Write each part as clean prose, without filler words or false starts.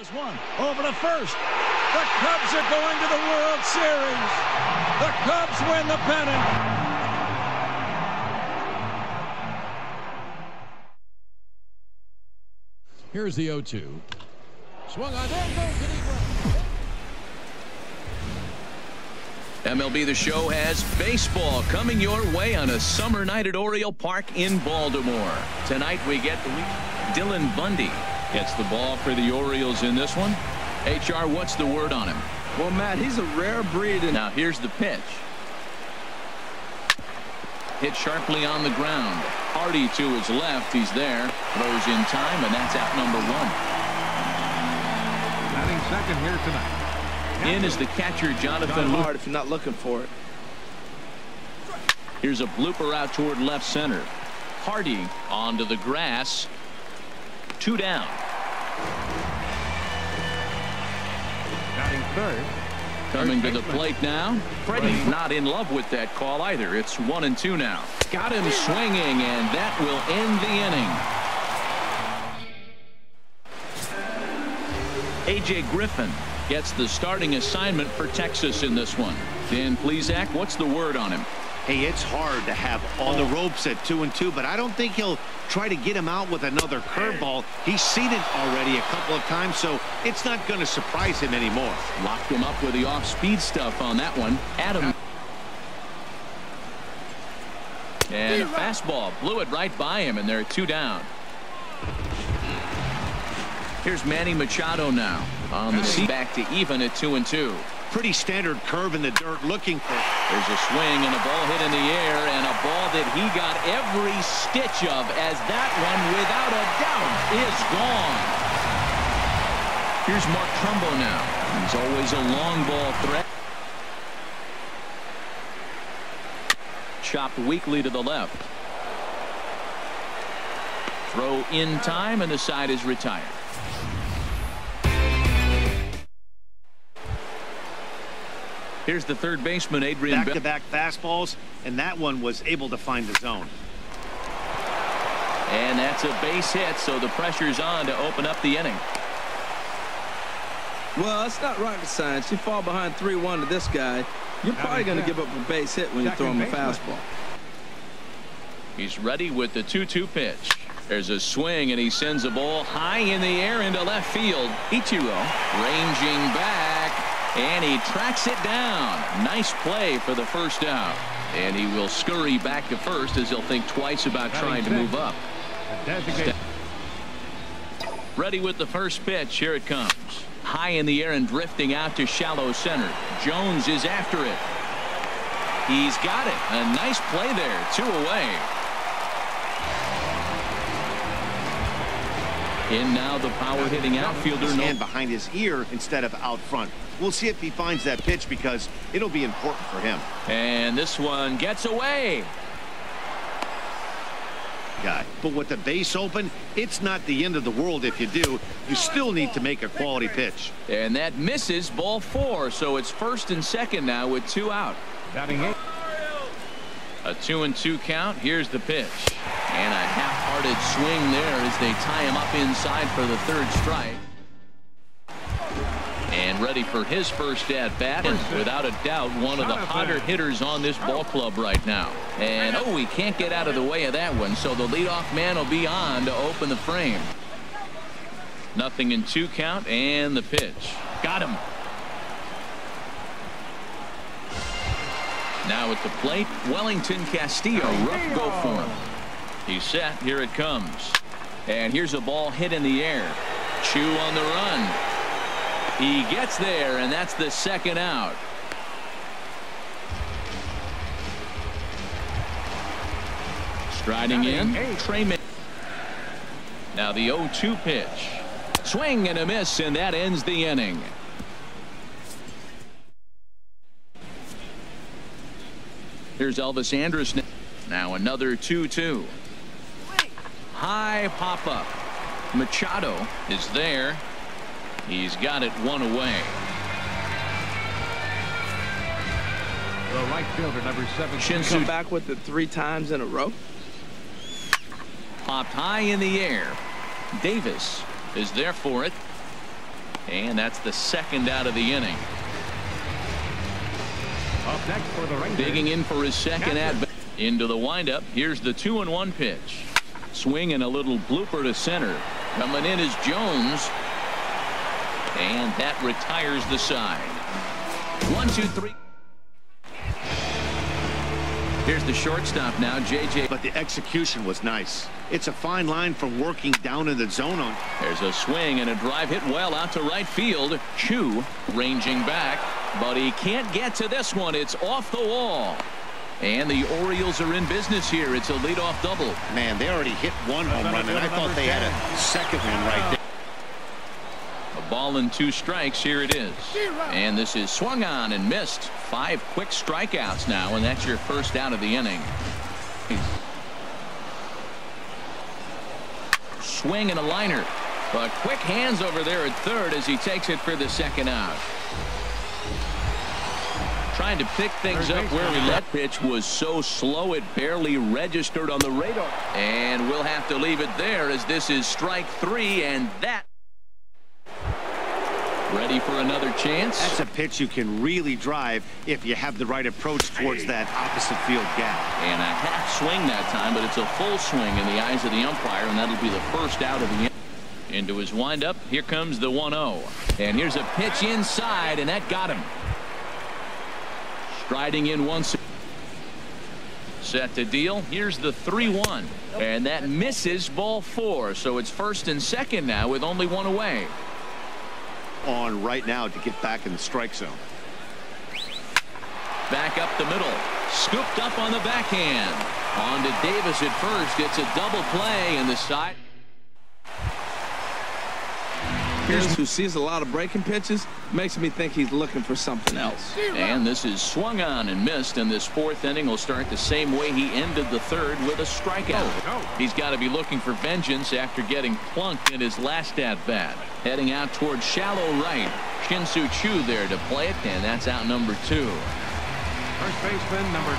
Is one over to first. The Cubs are going to the World Series. The Cubs win the pennant. Here's the 0-2. Swung on. MLB The Show has baseball coming your way on a summer night at Oriole Park in Baltimore. Tonight we get the Dylan Bundy gets the ball for the Orioles in this one. HR, what's the word on him? Well, Matt, he's a rare breed. And now here's the pitch. Hit sharply on the ground. Hardy to his left. He's there. Throws in time, and that's out number one. Batting second here tonight. In is the catcher, Jonathan Lucroy. If you're not looking for it. Here's a blooper out toward left center. Hardy onto the grass. Two down. Batting third. Coming to the plate now. Freddie's not in love with that call either. It's 1-2 now. Got him swinging, and that will end the inning. AJ Griffin gets the starting assignment for Texas in this one. Dan Plesac, what's the word on him? Hey, it's hard to have on the ropes at 2-2, but I don't think he'll try to get him out with another curveball. He's seen it already a couple of times, so it's not going to surprise him anymore. Locked him up with the off-speed stuff on that one. Adam. And a fastball blew it right by him, and they're two down. Here's Manny Machado now on the seat. Back to even at 2-2. Pretty standard curve in the dirt looking for. There's a swing and a ball hit in the air, and a ball that he got every stitch of, as that one without a doubt is gone. Here's Mark Trumbo now. He's always a long ball threat. Chopped weakly to the left. Throw in time, and the side is retired. Here's the third baseman, Adrian Beltre. Back-to-back fastballs, and that one was able to find the zone. And that's a base hit, so the pressure's on to open up the inning. Well, it's not rocket science. You fall behind 3-1 to this guy, you're probably going to give up a base hit when you throw him a fastball. He's ready with the 2-2 pitch. There's a swing, and he sends the ball high in the air into left field. Ichiro ranging back. And he tracks it down. Nice play for the first down. And he will scurry back to first as he'll think twice about trying to move up. Ready with the first pitch. Here it comes. High in the air and drifting out to shallow center. Jones is after it. He's got it. A nice play there. Two away. In now the power-hitting outfielder. His hand behind his ear instead of out front. We'll see if he finds that pitch, because it'll be important for him. And this one gets away. But with the base open, it's not the end of the world if you do. You still need to make a quality pitch. And that misses, ball four. So it's first and second now with two out. A 2-2 count. Here's the pitch. And a half-hearted swing there as they tie him up inside for the third strike. And ready for his first at-bat, and without a doubt one of the hotter hitters on this ball club right now. And oh, he can't get out of the way of that one, so the leadoff man will be on to open the frame. 0-2 count, and the pitch. Got him. Now at the plate, Wellington Castillo. Rough go for him. He's set. Here it comes. And here's a ball hit in the air. Choo on the run. He gets there, and that's the second out. Striding in, Trey Mancini. Now the 0-2 pitch. Swing and a miss, and that ends the inning. Here's Elvis Andrus now. Now another 2-2. High pop-up. Machado is there. He's got it, one away. The right fielder, number 7. Shin Soo Choo back with it 3 times in a row. Popped high in the air. Davis is there for it. And that's the second out of the inning. Up next for the Rangers, digging in for his second at bat. Into the windup. Here's the 2-1 pitch. Swing and a little blooper to center. Coming in is Jones. And that retires the side. 1-2-3. Here's the shortstop now, J.J. But the execution was nice. It's a fine line for working down in the zone on. There's a swing and a drive hit well out to right field. Choo ranging back, but he can't get to this one. It's off the wall. And the Orioles are in business here. It's a leadoff double. Man, they already hit one home run, and I thought they had a second one right there. A ball and two strikes. Here it is. And this is swung on and missed. 5 quick strikeouts now, and that's your first out of the inning. Swing and a liner. But quick hands over there at third as he takes it for the second out. Trying to pick things up where we left. Pitch was so slow it barely registered on the radar. And we'll have to leave it there as this is strike three, and that. Ready for another chance? That's a pitch you can really drive if you have the right approach towards that opposite field gap. And a half swing that time, but it's a full swing in the eyes of the umpire, and that'll be the first out of the inning. Into his windup. Here comes the 1-0. And here's a pitch inside, and that got him. Striding in once. Set to deal. Here's the 3-1. And that misses ball 4. So it's first and second now with only one away. On right now to get back in the strike zone. Back up the middle. Scooped up on the backhand. On to Davis at first. It's a double play in the side. Who sees a lot of breaking pitches makes me think he's looking for something else. And this is swung on and missed, and this fourth inning will start the same way he ended the third, with a strikeout. He's got to be looking for vengeance after getting plunked in his last at bat. Heading out towards shallow right, Shin Soo Choo there to play it, and that's out number 2. First baseman number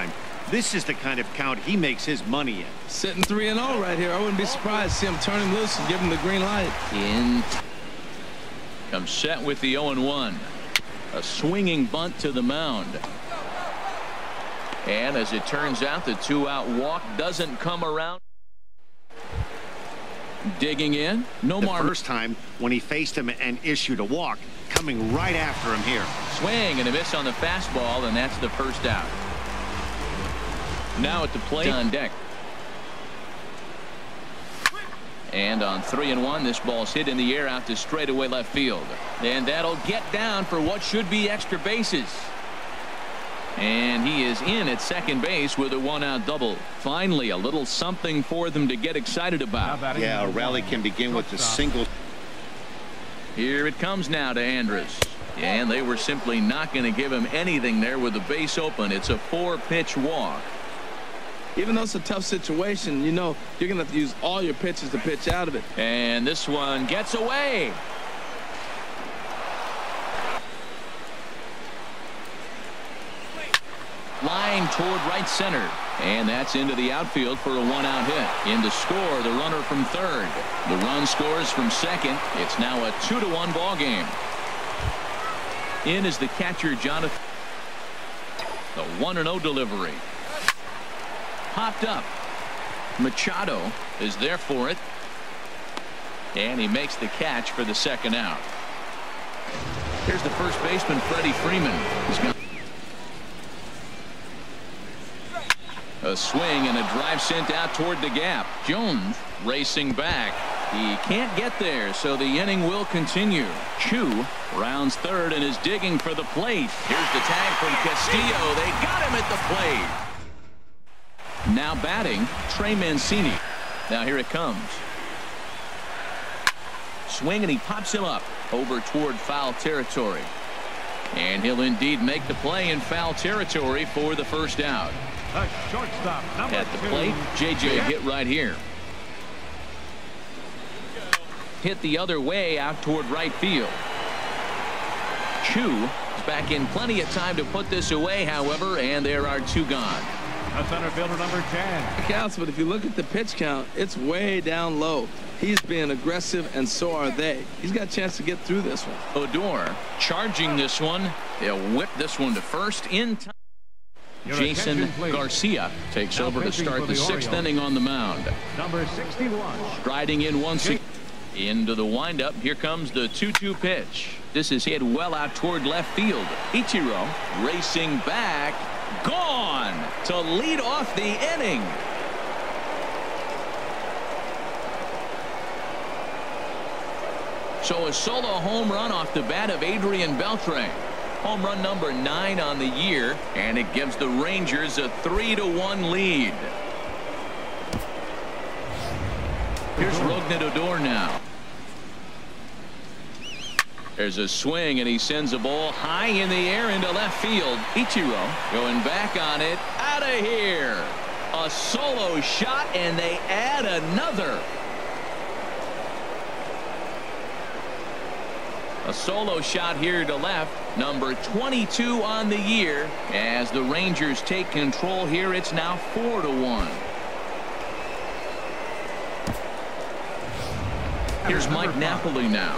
19. This is the kind of count he makes his money in. Sitting 3-0 right here. I wouldn't be surprised to see him turn him loose and give him the green light. In comes set with the 0-1. A swinging bunt to the mound. And as it turns out, the 2-out walk doesn't come around. Digging in. Nomar. The first time when he faced him and issued a walk, coming right after him here. Swing and a miss on the fastball, and that's the first out. Now at the plate on deck. And on 3-1, this ball's hit in the air out to straightaway left field. And that'll get down for what should be extra bases. And he is in at second base with a 1-out double. Finally, a little something for them to get excited about. Yeah, a rally can begin with a single. Here it comes now to Andrus. And they were simply not going to give him anything there with the base open. It's a 4-pitch walk. Even though it's a tough situation, you know, you're going to have to use all your pitches to pitch out of it. And this one gets away. Line toward right center. And that's into the outfield for a 1-out hit. In to score, the runner from third. The run scores from second. It's now a 2-1 ball game. In is the catcher, Jonathan. The 1-0 delivery. Popped up. Machado is there for it. And he makes the catch for the second out. Here's the first baseman, Freddie Freeman. A swing and a drive sent out toward the gap. Jones racing back. He can't get there, so the inning will continue. Choo rounds third and is digging for the plate. Here's the tag from Castillo. They got him at the plate. Now batting, Trey Mancini. Now here it comes. Swing and he pops him up over toward foul territory. And he'll indeed make the play in foul territory for the first out. Shortstop, at the plate, J.J. hit right here. Hit the other way out toward right field. Choo is back in plenty of time to put this away, however, and there are 2 gone. A center fielder number 10. Counts, but if you look at the pitch count, it's way down low. He's being aggressive, and so are they. He's got a chance to get through this one. Odor charging this one. They'll whip this one to first in time. Jason Garcia takes over to start the sixth inning on the mound. Number 61. Striding in once again. Into the windup. Here comes the 2-2 pitch. This is hit well out toward left field. Ichiro racing back. Gone to lead off the inning. So a solo home run off the bat of Adrian Beltre. Home run number 9 on the year, and it gives the Rangers a 3-1 lead. Here's Rougned Odor now. There's a swing, and he sends a ball high in the air into left field. Ichiro going back on it. Out of here. A solo shot, and they add another. A solo shot here to left, number 22 on the year. As the Rangers take control here, it's now 4-1. Here's Mike Napoli now.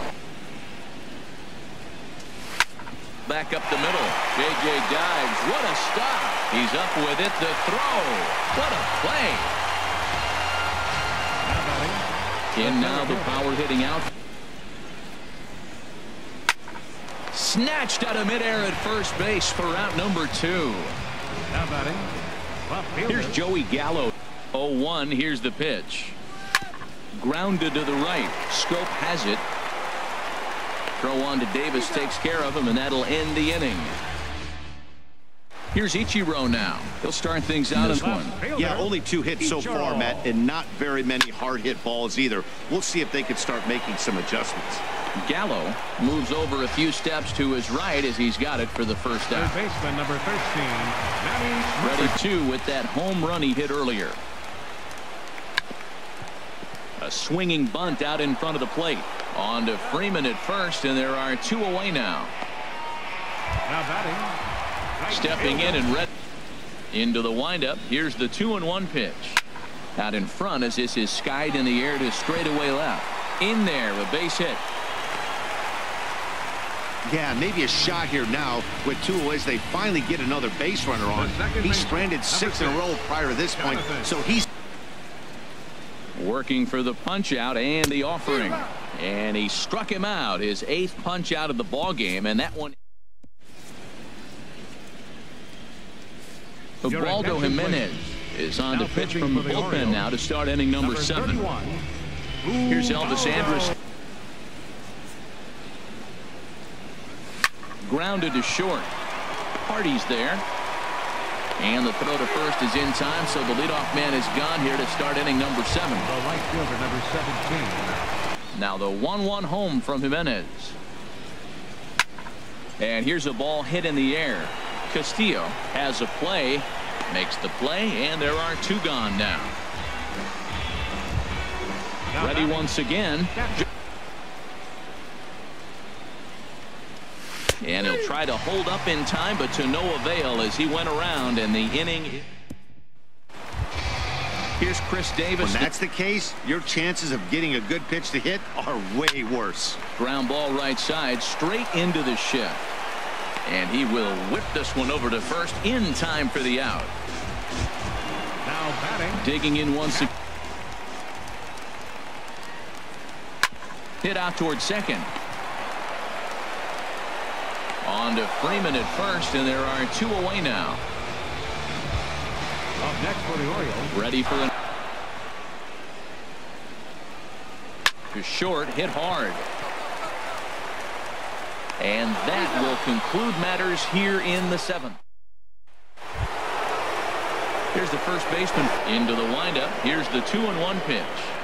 Back up the middle. J.J. dives. What a stop. He's up with it. The throw. What a play. And now the power hitting out. Snatched out of midair at first base for out number 2. Now batting, here's Joey Gallo. 0-1. Here's the pitch. Grounded to the right. Scope has it. Throw on to Davis, takes care of him, and that'll end the inning. Here's Ichiro now. He'll start things out as one. Yeah, only 2 hits so far, Matt, and not very many hard hit balls either. We'll see if they can start making some adjustments. Gallo moves over a few steps to his right as he's got it for the first out. Third baseman number 13, Manny Machado. Ready with that home run he hit earlier. A swinging bunt out in front of the plate. On to Freeman at first, and there are 2 away now. Now batting. Stepping in and red into the windup. Here's the 2-1 pitch. Out in front as this is skied in the air to straightaway left. In there, a base hit. Yeah, maybe a shot here now with 2 away. They finally get another base runner on. He's stranded 6 in a row prior to this point, so he's working for the punch out and the offering, and he struck him out. His 8th punch out of the ball game, and that one. Ubaldo Jimenez is on to pitch from the bullpen now to start inning number 7. Here's Elvis Andrus. Grounded to short. Hardy's there. And the throw to first is in time, so the leadoff man is gone here to start inning number 7. Now the 1-1 home from Jimenez. And here's a ball hit in the air. Castillo has a play, makes the play, and there are 2 gone now. Ready once again. And he'll try to hold up in time, but to no avail as he went around in the inning. Here's Chris Davis. When that's the case, your chances of getting a good pitch to hit are way worse. Ground ball right side, straight into the shift. And he will whip this one over to first in time for the out. Now batting. Digging in once again. Hit out toward second. On to Freeman at first, and there are 2 away now. Up next for the Orioles. Ready for the. To short, hit hard. And that will conclude matters here in the 7th. Here's the first baseman into the windup. Here's the 2-1 pitch.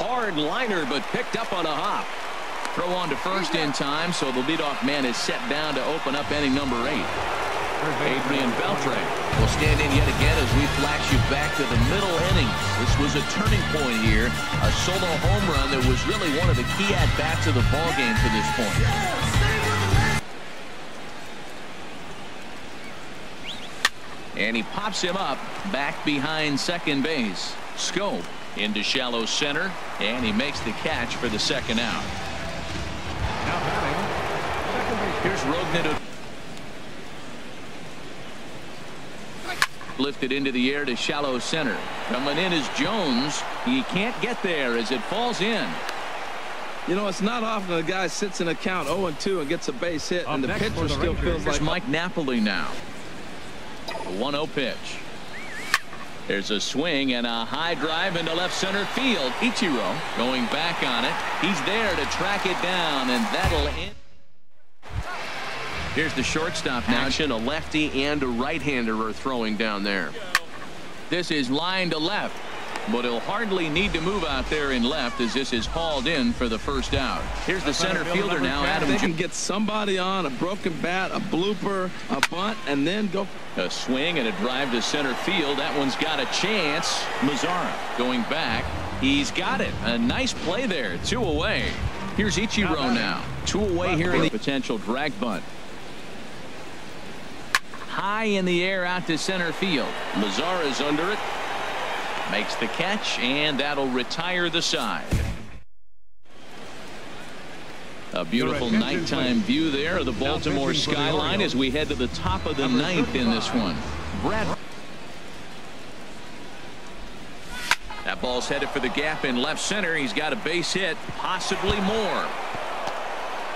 Hard liner, but picked up on a hop. Throw on to first in time, so the leadoff man is set down to open up inning number 8. Adrian Beltre will stand in yet again as we flash you back to the middle innings. This was a turning point here. A solo home run that was really one of the key at-bats of the ballgame to this point. And he pops him up back behind second base. Scope into shallow center, and he makes the catch for the second out. Now batting, here's Rougned Odor. Lifted into the air to shallow center. Coming in is Jones. He can't get there as it falls in. You know, it's not often a guy sits in a count 0-2 and gets a base hit, and the pitcher still feels like Mike Napoli now. The 1-0 pitch. There's a swing and a high drive into left center field. Ichiro going back on it. He's there to track it down, and that'll end. Here's the shortstop now. Action, a lefty and a right-hander are throwing down there. This is line to left, but he'll hardly need to move out there in left as this is hauled in for the first out. Here's the center fielder now, Adam Jones. They can get somebody on, a broken bat, a blooper, a bunt, and then go. A swing and a drive to center field. That one's got a chance. Mazara going back. He's got it. A nice play there. Two away. Here's Ichiro now. Two away here in the potential drag bunt. High in the air out to center field. Mazara's under it. Makes the catch, and that'll retire the side. A beautiful nighttime view there of the Baltimore skyline as we head to the top of the ninth in this one. That ball's headed for the gap in left center. He's got a base hit, possibly more.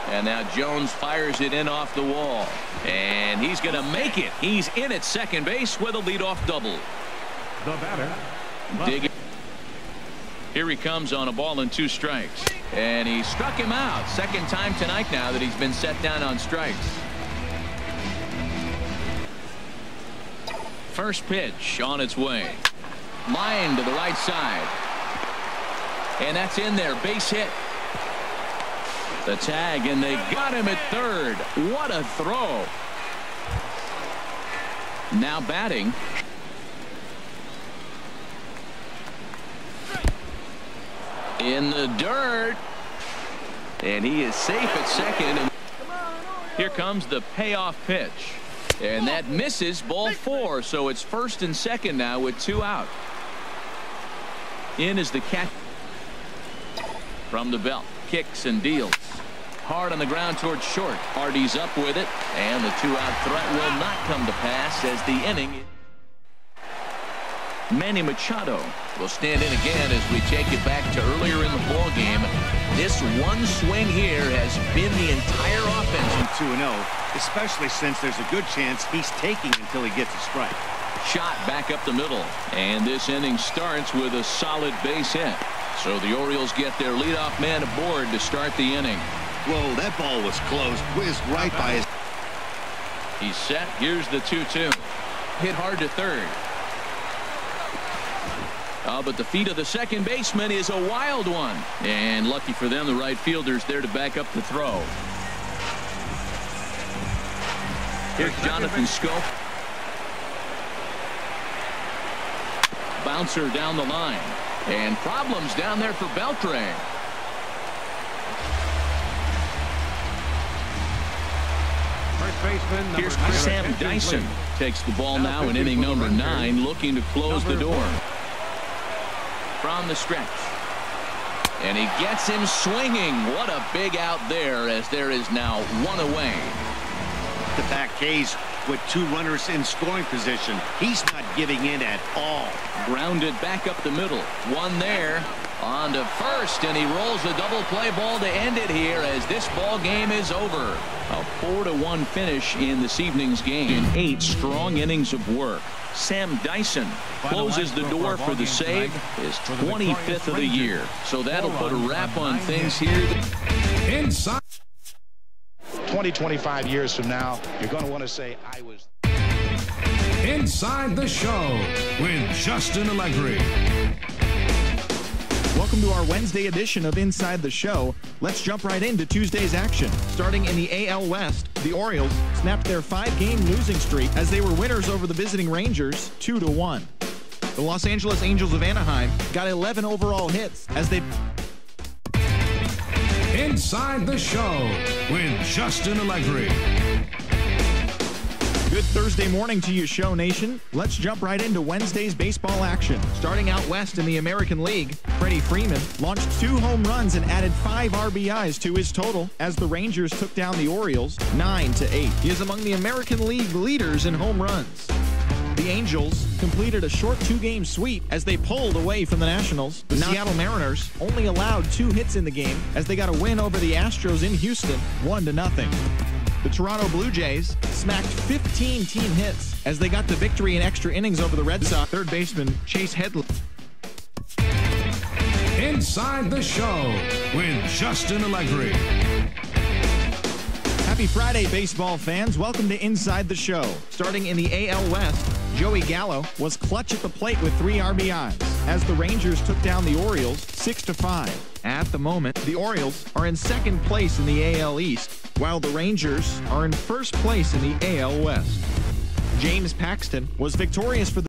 And now Jones fires it in off the wall. And he's going to make it. He's in at second base with a leadoff double. The batter. Digging. Here he comes on a ball and two strikes. And he struck him out. Second time tonight now that he's been set down on strikes. First pitch on its way. Line to the right side. And that's in there. Base hit. The tag, and they got him at third. What a throw. Now batting. In the dirt. And he is safe at second. Here comes the payoff pitch. And that misses, ball four. So it's first and second now with two out. In is the catch. From the belt. Kicks and deals. Hard on the ground towards short. Hardy's up with it, and the two-out threat will not come to pass as the inning. Manny Machado will stand in again as we take it back to earlier in the ballgame. This one swing here has been the entire offense. 2-0, especially since there's a good chance he's taking until he gets a strike. Shot back up the middle, and this inning starts with a solid base hit. So the Orioles get their leadoff man aboard to start the inning. Whoa, that ball was close. Whizzed right by his. He's set. Here's the 2-2. Hit hard to third. But the feet of the second baseman is a wild one. And lucky for them, the right fielder's there to back up the throw. Here's Jonathan Scope. Bouncer down the line. And problems down there for Beltre. First baseman, here's Sam Dyson. Takes the ball now in inning number 9, looking to close the door. From the stretch. And he gets him swinging. What a big out there as there is now one away. The back K's with two runners in scoring position. He's not giving in at all. Grounded back up the middle. One there on to first, and he rolls a double play ball to end it here as this ball game is over. A 4-1 finish in this evening's game. 8 strong innings of work. Sam Dyson closes the door for the save. His 25th of the year. So that'll put a wrap on things here. Inside. 20, 25 years from now, you're going to want to say, I was. Inside the Show with Justin Allegri. Welcome to our Wednesday edition of Inside the Show. Let's jump right into Tuesday's action. Starting in the AL West, the Orioles snapped their 5-game losing streak as they were winners over the visiting Rangers 2-1. The Los Angeles Angels of Anaheim got 11 overall hits as they. Inside the Show with Justin Allegri. Good Thursday morning to you, Show Nation. Let's jump right into Wednesday's baseball action. Starting out west in the American League, Freddie Freeman launched 2 home runs and added 5 RBIs to his total as the Rangers took down the Orioles 9-8. He is among the American League leaders in home runs. The Angels completed a short 2-game sweep as they pulled away from the Nationals. The Seattle Mariners only allowed 2 hits in the game as they got a win over the Astros in Houston, 1-0. The Toronto Blue Jays smacked 15 team hits as they got the victory in extra innings over the Red Sox. Third baseman Chase Headley. Inside the Show with Justin Allegri. Happy Friday, baseball fans. Welcome to Inside the Show. Starting in the AL West, Joey Gallo was clutch at the plate with 3 RBIs as the Rangers took down the Orioles 6-5. At the moment, the Orioles are in second place in the AL East, while the Rangers are in first place in the AL West. James Paxton was victorious for the